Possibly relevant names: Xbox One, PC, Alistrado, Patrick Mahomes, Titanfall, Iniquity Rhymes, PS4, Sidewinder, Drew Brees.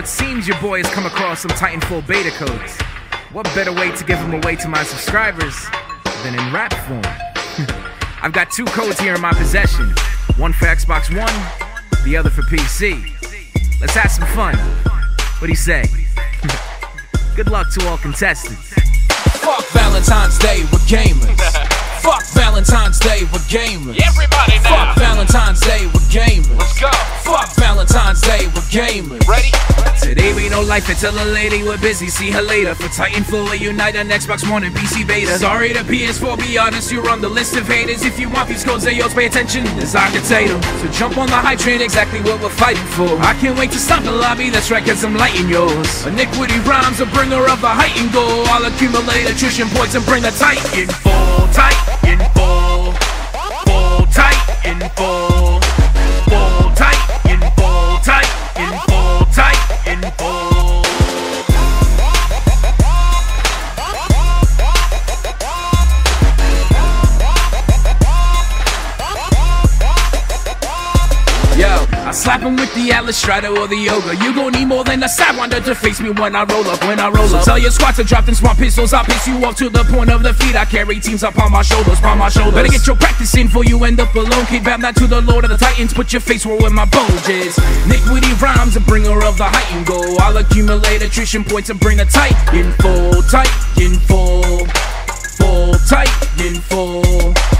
it seems your boy has come across some Titanfall beta codes. What better way to give them away to my subscribers than in rap form? I've got two codes here in my possession, one for Xbox One, the other for PC. Let's have some fun. What do you say? Good luck to all contestants. Fuck Valentine's Day, we're gamers. Fuck Valentine's Day, we're gamers. Everybody now. Fuck Valentine's Day, we're gamers. Let's go. Fuck Valentine's Day, we're gamers. Ready? Today we know life until a lady we're busy. See her later. For Titanfall, we unite on Xbox One and PC beta. Sorry to PS4, be honest, you're on the list of haters. If you want these codes, they yours, pay attention, as I can say them. So jump on the hype train, exactly what we're fighting for. I can't wait to stop the lobby, that's right, cause I'm lighting yours. Iniquity Rhymes, a bringer of the height and goal. I'll accumulate attrition points and bring the Titanfall. Titanfall. Titanfall, fall Titanfall, fall Titanfall, Titanfall, Titanfall. Yo, I slap him with the Alistrado or the yoga. You gon' need more than a Sidewinder to face me when I roll up, So tell your squad to drop them swamp pistols, I'll piss you off to the point of defeat. I carry teams up on my shoulders, Better get your practice in before you end up alone. Keep back not to the Lord of the Titans, put your face where my bulge is. Iniquity Rhymes, a bringer of the height and goal. I'll accumulate attrition points and bring the Titanfall, Titanfall, fall Titanfall.